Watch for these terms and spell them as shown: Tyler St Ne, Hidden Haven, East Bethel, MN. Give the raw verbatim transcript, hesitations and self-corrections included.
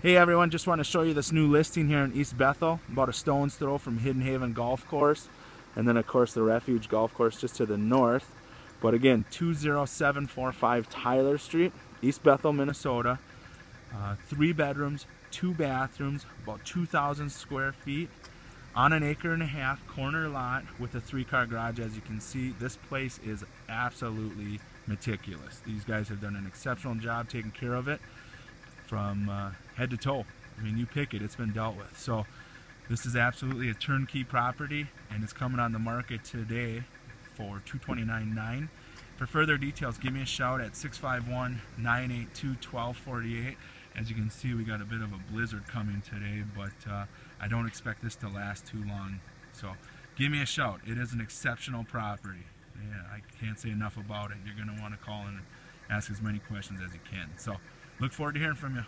Hey everyone, just want to show you this new listing here in East Bethel, about a stone's throw from Hidden Haven golf course, and then of course the Refuge golf course just to the north. But again, two oh seven four five Tyler Street, East Bethel, Minnesota. Uh, three bedrooms, two bathrooms, about two thousand square feet, on an acre and a half corner lot with a three-car garage. As you can see, this place is absolutely meticulous. These guys have done an exceptional job taking care of it. From uh, head to toe. I mean, you pick it, it's been dealt with. So this is absolutely a turnkey property, and it's coming on the market today for two twenty-nine nine. For further details, give me a shout at six five one, nine eight two, one two four eight. As you can see, we got a bit of a blizzard coming today, but uh, I don't expect this to last too long. So give me a shout. It is an exceptional property. Yeah, I can't say enough about it. You're gonna wanna call and ask as many questions as you can. So look forward to hearing from you.